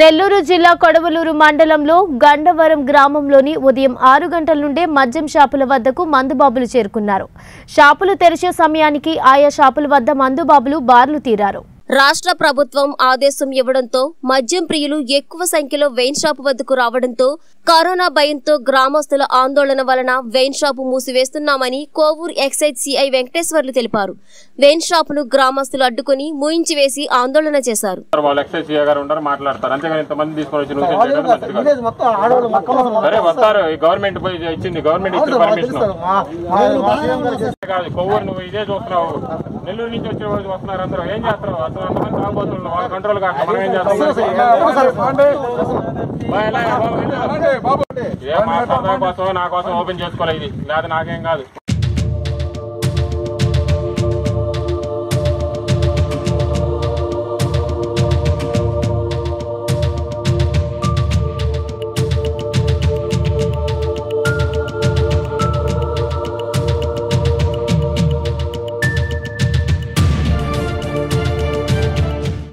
నెల్లూరు జిల్లా కొడవలూరు మండలంలో గండవరం గ్రామంలోని ఉదయం 6 గంటల నుండే మద్యం షాపుల వద్దకు మందుబాబులు చేరుకున్నారు. షాపులు తెరిచే సమయానికి ఆయా షాపుల వద్ద మందుబాబులు బార్లు తీరారు. రాష్ట్ర ప్రభుత్వం ఆదేశం ఇవ్వడంతో మద్యం ప్రియులు ఎక్కువ సంఖ్యలో వెయిన్ షాపు వద్దకు రావడంతో కరోనా భయంతో గ్రామస్తుల ఆందోళన వలన వెయిన్ షాపు మూసివేస్తున్నామని కోవూరు ఎక్సైజ్ సిఐ వెంకటేశ్వర్లు తెలిపారు. వెయిన్ షాపును గ్రామస్తులు అడ్డుకుని మూయించివేసి ఆందోళన చేశారు. నా కోసం ఓపెన్ చేసుకోలేదు, నాకేం కాదు.